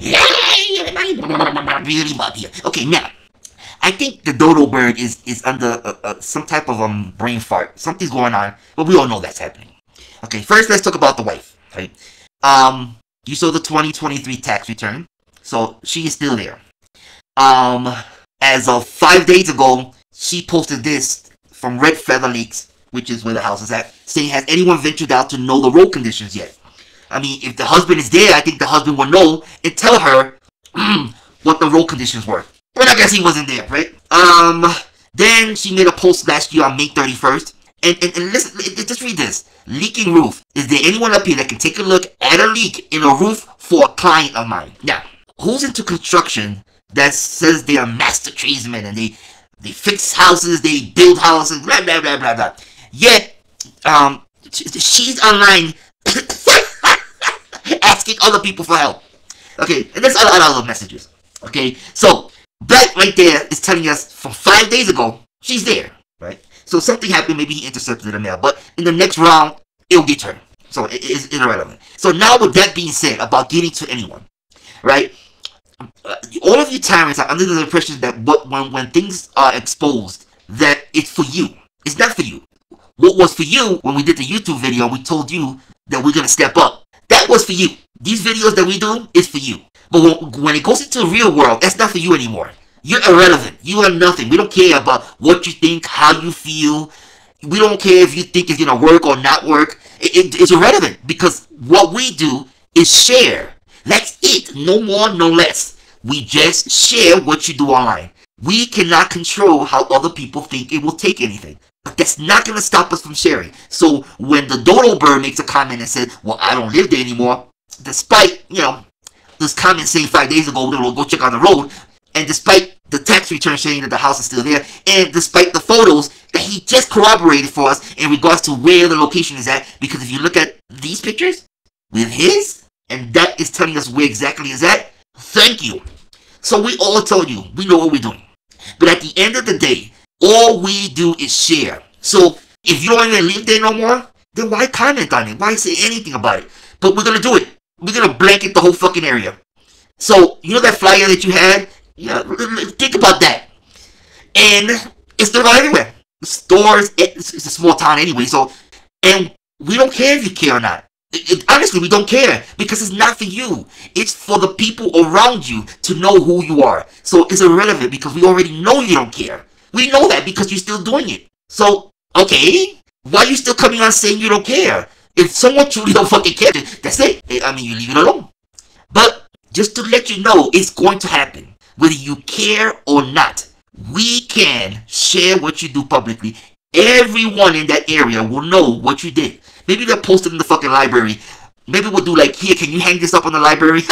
Yay, everybody! Beauty mob here. Okay, now, I think the dodo bird is under some type of brain fart. Something's going on, but we all know that's happening. Okay, first let's talk about the wife, right? You saw the 2023 tax return, so she is still there. As of 5 days ago, she posted this from Red Feather Lakes, which is where the house is at, saying, has anyone ventured out to know the road conditions yet? I mean, if the husband is there, I think the husband will know and tell her what the road conditions were. But I guess he wasn't there, right? Then she made a post last year on May 31st. And listen, just read this. Leaking roof. Is there anyone up here that can take a look at a leak in a roof for a client of mine? Now, who's into construction that says they are master tradesmen and they fix houses, they build houses, blah, blah, blah, blah, blah. Yet, she's online asking other people for help. Okay, and there's other little messages. Okay, so that right there is telling us from 5 days ago, she's there, right? So something happened, maybe he intercepted the mail, but in the next round, it'll get her. So it's irrelevant. So now with that being said about getting to anyone, right? All of you tyrants are under the impression that when things are exposed, that it's for you. It's not for you. What was for you when we did the YouTube video, we told you that we're gonna step up. That was for you. These videos that we do is for you. But when it goes into the real world, that's not for you anymore. You're irrelevant. You are nothing. We don't care about what you think, how you feel. We don't care if you think it's gonna work or not work. It's irrelevant because what we do is share. That's it. No more, no less. We just share what you do online. We cannot control how other people think it will take anything. But that's not going to stop us from sharing. So when the dodo bird makes a comment and says, well, I don't live there anymore, despite, you know, this comment saying 5 days ago, we'll go check on the road, and despite the tax return saying that the house is still there, and despite the photos that he just corroborated for us in regards to where the location is at, because if you look at these pictures with his, and that is telling us where exactly is that. Thank you. So we all told you, we know what we're doing. But at the end of the day, all we do is share. So if you don't even live there no more, then why comment on it? Why say anything about it? But we're going to do it. We're going to blanket the whole fucking area. So you know that flyer that you had? Yeah, think about that. And it's still going everywhere. Stores, it's a small town anyway. So, and we don't care if you care or not. Honestly, we don't care because it's not for you. It's for the people around you to know who you are. So it's irrelevant because we already know you don't care. We know that because you're still doing it. So, okay, why are you still coming on saying you don't care? If someone truly don't fucking care, that's it. I mean, you leave it alone. But just to let you know, it's going to happen. Whether you care or not, we can share what you do publicly. Everyone in that area will know what you did. Maybe they'll post it in the fucking library. Maybe we'll do like, here, can you hang this up on the library?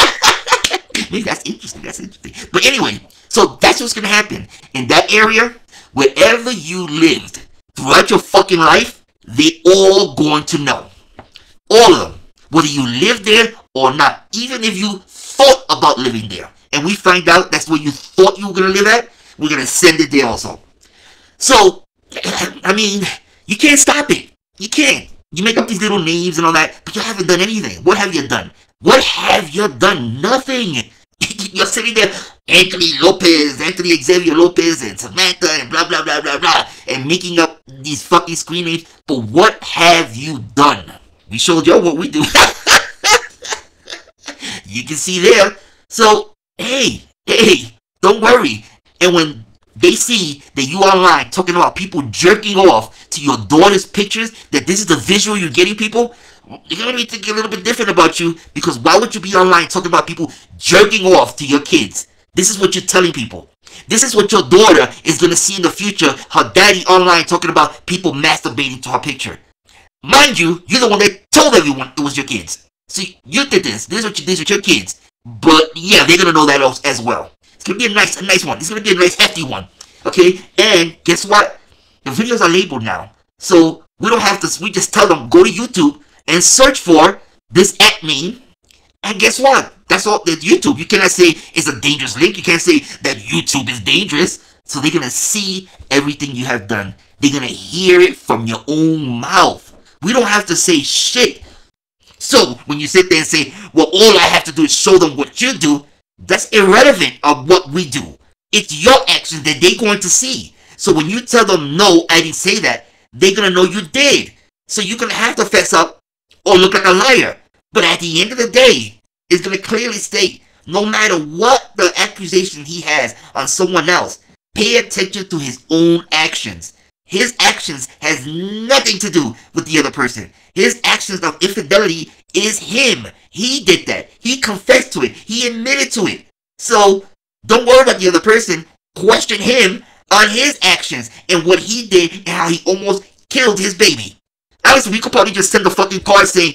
Maybe that's interesting, that's interesting. But anyway, so that's what's going to happen. In that area, wherever you lived throughout your fucking life, they all going to know. All of them. Whether you live there or not. Even if you thought about living there. And we find out that's where you thought you were going to live at, we're going to send it there also. So, I mean, you can't stop it. You can't. You make up these little names and all that, but you haven't done anything. What have you done? What have you done? Nothing. You're sitting there, Anthony Xavier Lopez and Samantha and blah, blah, blah, blah, blah, and making up these fucking screen names. But what have you done? We showed y'all what we do. You can see there. So, hey, don't worry. And when they see that you online talking about people jerking off to your daughter's pictures, that this is the visual you're getting people, you're going to be thinking a little bit different about you, because why would you be online talking about people jerking off to your kids? This is what you're telling people. This is what your daughter is going to see in the future, her daddy online talking about people masturbating to her picture. Mind you, you're the one that told everyone it was your kids. See, you did this. This is what you did with your kids. But yeah, they're going to know that as well. It's going to be a nice one. It's going to be a nice hefty one. Okay, and guess what? The videos are labeled now. So we don't have to, we just tell them, go to YouTube and search for this at me. And guess what? That's all, that's YouTube. You cannot say it's a dangerous link. You can't say that YouTube is dangerous. So they're going to see everything you have done. They're going to hear it from your own mouth. We don't have to say shit. So when you sit there and say, well, all I have to do is show them what you do, That's irrelevant of what we do. It's your action that they're going to see. So when you tell them, no, I didn't say that, they're going to know you did. So you're going to have to fess up or look like a liar. But at the end of the day, it's going to clearly state, no matter what the accusation he has on someone else, pay attention to his own actions. His actions has nothing to do with the other person. His actions of infidelity is him. He did that. He confessed to it. He admitted to it. So don't worry about the other person. Question him on his actions and what he did and how he almost killed his baby. Honestly, we could probably just send a fucking card saying,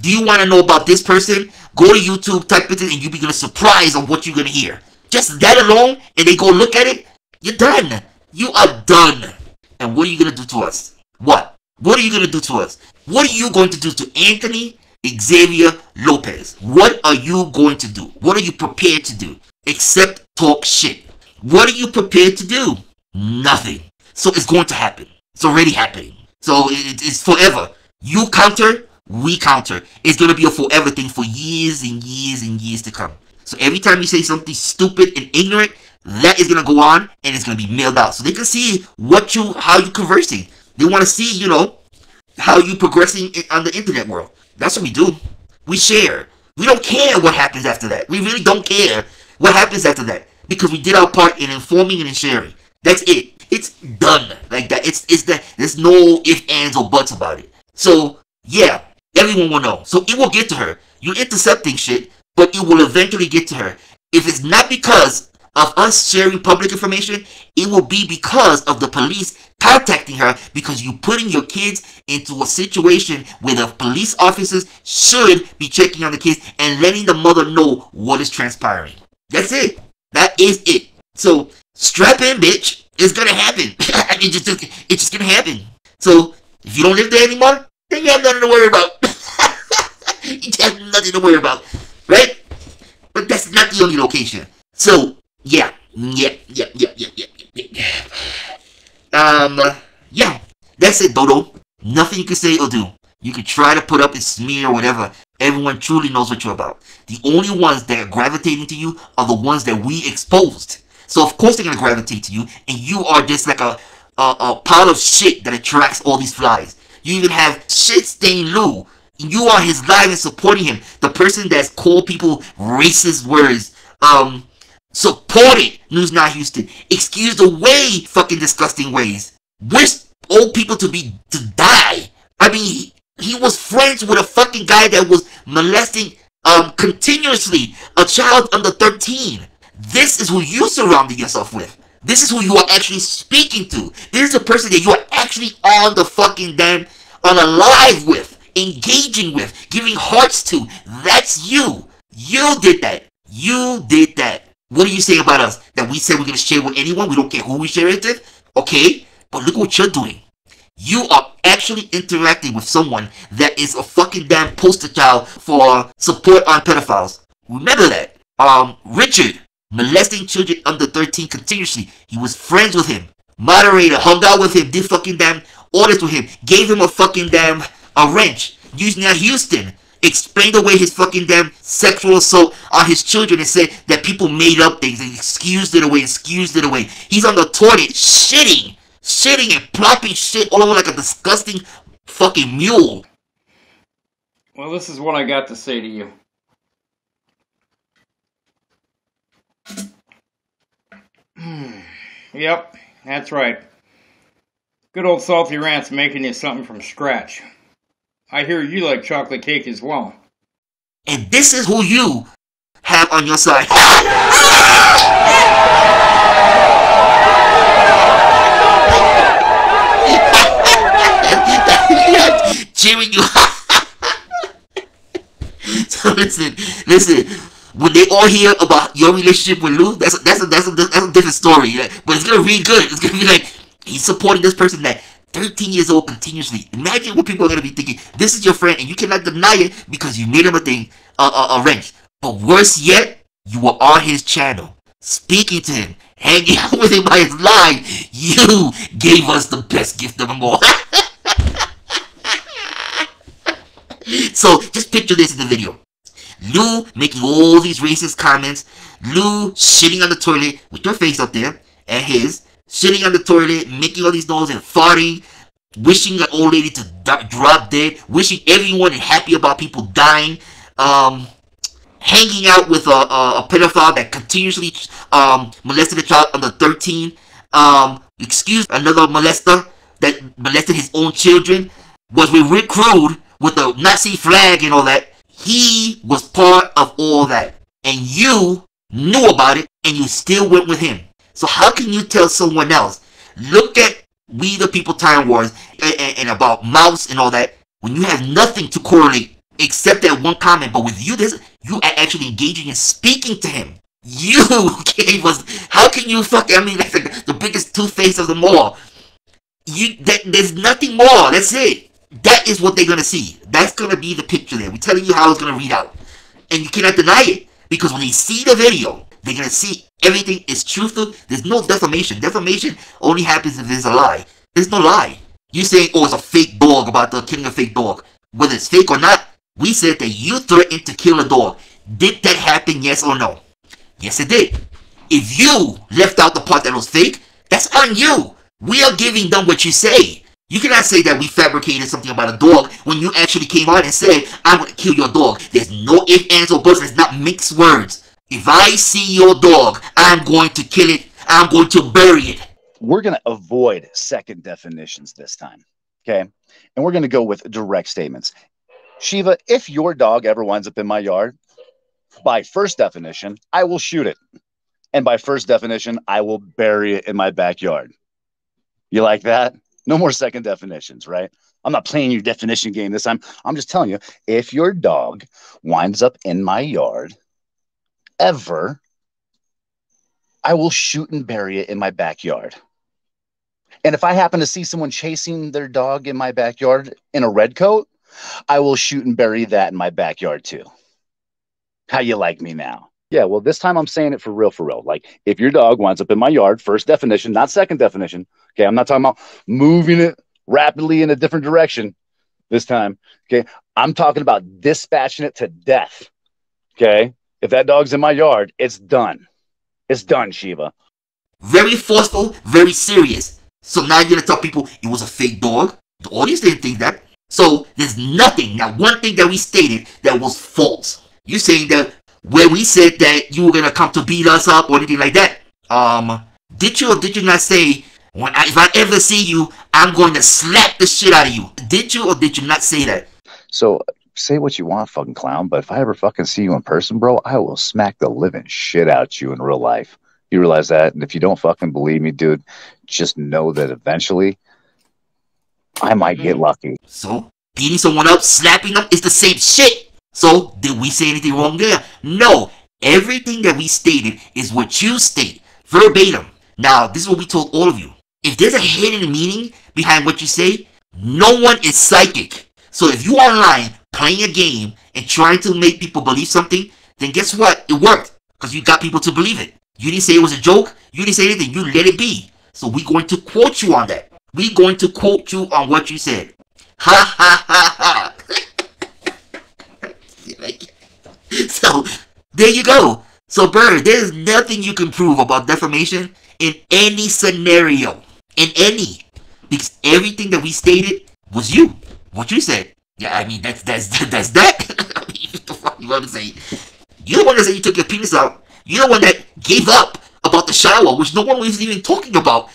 do you want to know about this person? Go to YouTube, type it in, and you'll be going to surprise on what you're going to hear. Just that alone, and they go look at it, you're done. You are done. And what are you going to do to us? What? What are you going to do to us? What are you going to do to Anthony Xavier Lopez? What are you going to do? What are you prepared to do? Except talk shit. What are you prepared to do? Nothing. So it's going to happen. It's already happening. So it's forever. You counter, we counter. It's going to be a forever thing for years and years and years to come. So every time you say something stupid and ignorant, that is going to go on and it's going to be mailed out. So they can see what you, how you're conversing. They want to see, you know, how you progressing on the internet world. That's what we do. We share. We don't care what happens after that. We really don't care what happens after that. Because we did our part in informing and in sharing. That's it. It's done. Like that. It's that. There's no ifs, ands, or buts about it. So, yeah. Everyone will know. So it will get to her. You're intercepting shit, but it will eventually get to her. If it's not because of us sharing public information, it will be because of the police contacting her because you're putting your kids into a situation where the police officers should be checking on the kids and letting the mother know what is transpiring. That's it. That is it. So, strap in, bitch. It's gonna happen. it's just gonna happen. So, if you don't live there anymore, then you have nothing to worry about. You have nothing to worry about. Right? But that's not the only location. So, yeah, that's it, Dodo. Nothing you can say or do. You can try to put up a smear or whatever. Everyone truly knows what you're about. The only ones that are gravitating to you are the ones that we exposed. So of course they're gonna gravitate to you, and you are just like a pile of shit that attracts all these flies. You even have shit stain Lou. You are his live and supporting him. The person that's called people racist words, supported News Now Houston, excused away fucking disgusting ways, wished old people to die. I mean, he was friends with a fucking guy that was molesting continuously a child under 13. This is who you surrounded yourself with. This is who you are actually speaking to. This is the person that you are actually on the fucking damn, on a live with, engaging with, giving hearts to. That's you. You did that. You did that. What do you say about us? That we say we're going to share with anyone? We don't care who we share it with? Okay, but look what you're doing. You are actually interacting with someone that is a fucking damn poster child for support on pedophiles. Remember that. Richard, molesting children under 13 continuously. He was friends with him. Moderator, hung out with him, did fucking damn orders with him. Gave him a fucking damn wrench. News Now Houston explained away his fucking damn sexual assault on his children and said that people made up things and excused it away, He's on the toilet shitting and plopping shit all over like a disgusting fucking mule. Well, this is what I got to say to you. Yep, that's right. Good old Salty Rant's making you something from scratch. I hear you like chocolate cake as well. And this is who you have on your side. Cheering you. So listen. When they all hear about your relationship with Lou, that's a different story. Yeah? But it's gonna read good. It's gonna be like he's supporting this person that 13 years old continuously. Imagine what people are gonna be thinking. This is your friend, and you cannot deny it because you made him a thing, a wrench. But worse yet, you were on his channel, speaking to him, hanging out with him by his line. You gave us the best gift of them all. So just picture this in the video. Lou making all these racist comments, Lou shitting on the toilet with your face up there, and his, shitting on the toilet, making all these noise and farting, wishing an old lady to drop dead, wishing everyone and happy about people dying, hanging out with a pedophile that continuously molested a child under 13, excuse another molester that molested his own children, was with Rick Rude with the Nazi flag and all that. He was part of all that, and you knew about it, and you still went with him. So how can you tell someone else? Look at We The People Tyrant Wars and about Mouse and all that, when you have nothing to correlate except that one comment. But with you, this, you are actually engaging and speaking to him. You gave us, how can you fucking, I mean, that's the biggest two-face of them all. You, that, there's nothing more, that's it. That is what they're going to see. That's going to be the picture there. We're telling you how it's going to read out. And you cannot deny it. Because when they see the video, they're going to see everything is truthful. There's no defamation. Defamation only happens if there's a lie. There's no lie. You're saying, oh, it's a fake dog about the killing a fake dog. Whether it's fake or not, we said that you threatened to kill a dog. Did that happen, yes or no? Yes, it did. If you left out the part that was fake, that's on you. We are giving them what you say. You cannot say that we fabricated something about a dog when you actually came out and said, I'm going to kill your dog. There's no ifs, ands, or buts. There's not mixed words. If I see your dog, I'm going to kill it. I'm going to bury it. We're going to avoid second definitions this time, okay? And we're going to go with direct statements. Shiva, if your dog ever winds up in my yard, by first definition, I will shoot it. And by first definition, I will bury it in my backyard. You like that? No more second definitions, right? I'm not playing your definition game this time. I'm just telling you, if your dog winds up in my yard ever, I will shoot and bury it in my backyard. And if I happen to see someone chasing their dog in my backyard in a red coat, I will shoot and bury that in my backyard too. How you like me now? Yeah, well, this time I'm saying it for real, for real. Like, if your dog winds up in my yard, first definition, not second definition. Okay, I'm not talking about moving it rapidly in a different direction this time. Okay, I'm talking about dispatching it to death. Okay, if that dog's in my yard, it's done. It's done, Shiva. Very forceful, very serious. So now you're going to tell people it was a fake dog. The audience didn't think that. So there's nothing, not one thing that we stated that was false. You're saying that where we said that you were going to come to beat us up or anything like that. Did you or did you not say, if I ever see you, I'm going to slap the shit out of you? Did you or did you not say that? So, say what you want, fucking clown, but if I ever fucking see you in person, bro, I will smack the living shit out you in real life. You realize that? And if you don't fucking believe me, dude, just know that eventually I might get lucky. So, beating someone up, slapping them is the same shit. So, did we say anything wrong there? No. Everything that we stated is what you state, verbatim. Now, this is what we told all of you. If there's a hidden meaning behind what you say, no one is psychic. So if you are online playing a game and trying to make people believe something, then guess what? It worked because you got people to believe it. You didn't say it was a joke. You didn't say anything. You let it be. So we're going to quote you on that. We're going to quote you on what you said. Ha, ha, ha, ha. So, there you go. So, Bird, there's nothing you can prove about defamation in any scenario. In any. Because everything that we stated was you. What you said. Yeah, I mean, that's that. I mean, what the fuck you want to say? You're the one that said you took your penis out. You're the one that gave up about the shower, which no one was even talking about.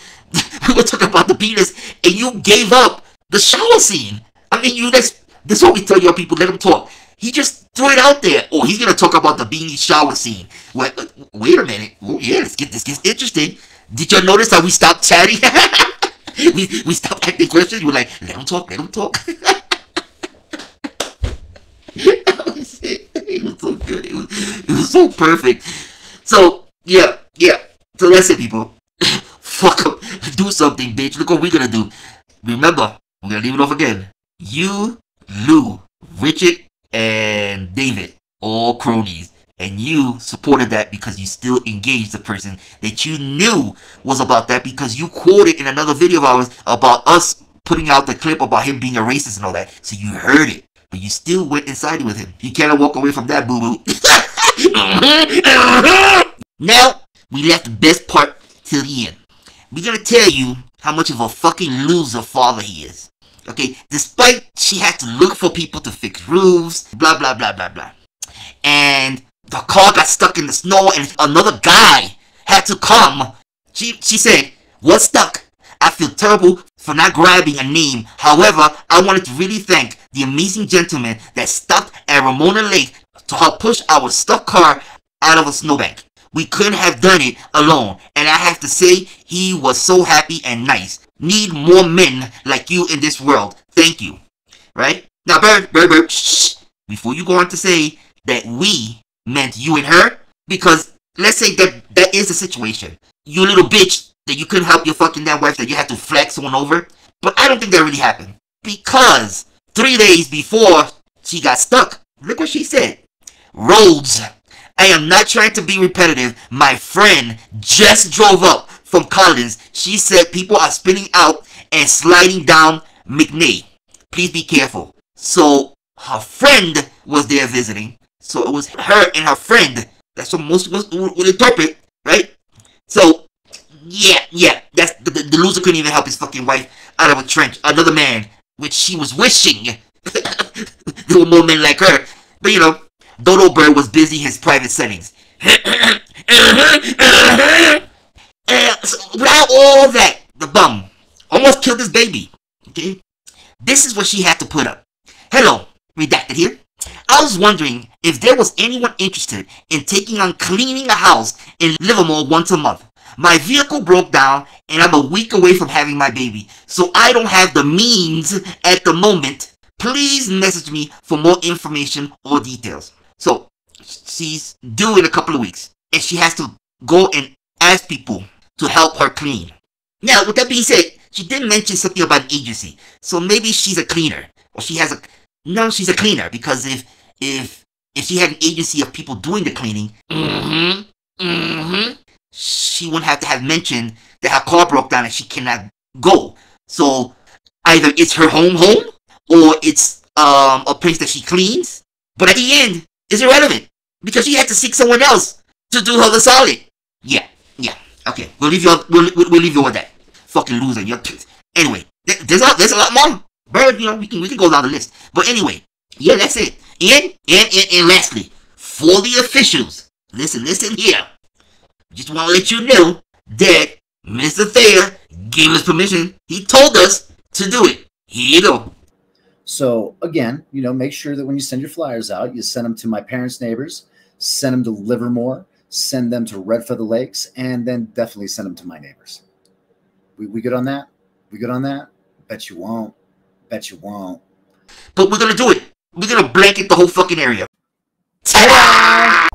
We were talking about the penis, and you gave up the shower scene. I mean, you, that's what we tell your people. Let them talk. He just threw it out there. Oh, he's going to talk about the beanie shower scene. Well, wait a minute. Oh, yeah, let's get this. This gets interesting. Did y'all notice how we stopped chatting? we stopped acting questions. We're like, let him talk, let him talk. Oh, shit. It was so good. It was so perfect. So, yeah. So that's it, people. Fuck up. Do something, bitch. Look what we're going to do. Remember, we're going to leave it off again. You, Lou, Richard, and David, all cronies, and you supported that because you still engaged the person that you knew was about that, because you quoted in another video of ours about us putting out the clip about him being a racist and all that. So you heard it. But you still went inside with him. You cannot walk away from that, boo-boo. Now, we left the best part till the end. We're gonna tell you how much of a fucking loser father he is. Okay, despite she had to look for people to fix roofs, blah, blah, blah, blah, blah. And the car got stuck in the snow and another guy had to come. She said, "What's stuck? I feel terrible for not grabbing a name. However, I wanted to really thank the amazing gentleman that stopped at Ramona Lake to help push our stuck car out of a snowbank. We couldn't have done it alone, and I have to say, he was so happy and nice. Need more men like you in this world. Thank you." Right? Now, Bird, shh. Before you go on to say that we meant you and her, because let's say that is the situation. You little bitch that you couldn't help your fucking damn wife, that you had to flex one over. But I don't think that really happened, because 3 days before she got stuck, look what she said. "Roads. I am not trying to be repetitive. My friend just drove up from Collins. She said people are spinning out and sliding down McNay. Please be careful." So her friend was there visiting. So it was her and her friend. That's what most of us would interpret, right? So, yeah. That's the loser couldn't even help his fucking wife out of a trench. Another man, which she was wishing there were more men like her. But you know, Dodo Bird was busy in his private settings. Without all that, the bum almost killed his baby. Okay? This is what she had to put up. "Hello, redacted here. I was wondering if there was anyone interested in taking on cleaning a house in Livermore once a month. My vehicle broke down and I'm a week away from having my baby, so I don't have the means at the moment. Please message me for more information or details." So she's due in a couple of weeks, and she has to go and ask people to help her clean. Now, with that being said, she did mention something about an agency. So maybe she's a cleaner, or she has a... No, she's a cleaner, because if she had an agency of people doing the cleaning, she wouldn't have to have mentioned that her car broke down and she cannot go. So either it's her home, or it's a place that she cleans. But at the end, it's irrelevant, because she had to seek someone else to do her the solid. Yeah. Okay, we'll leave you with that. Fucking loser, you're pissed. Anyway, there's a lot more. Bird, you know, we can go down the list. But anyway, yeah, that's it. And lastly, for the officials, listen here. Just want to let you know that Mr. Thayer gave us permission. He told us to do it. Here you go. So, again, you know, make sure that when you send your flyers out, you send them to my parents' neighbors, send them to Livermore, send them to Red Feather Lakes, and then definitely send them to my neighbors. We good on that? We good on that? Bet you won't. But we're going to do it. We're going to blanket the whole fucking area. Ta-da!